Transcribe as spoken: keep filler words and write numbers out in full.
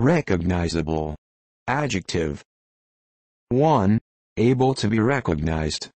Recognizable. Adjective. one. Able to be recognized.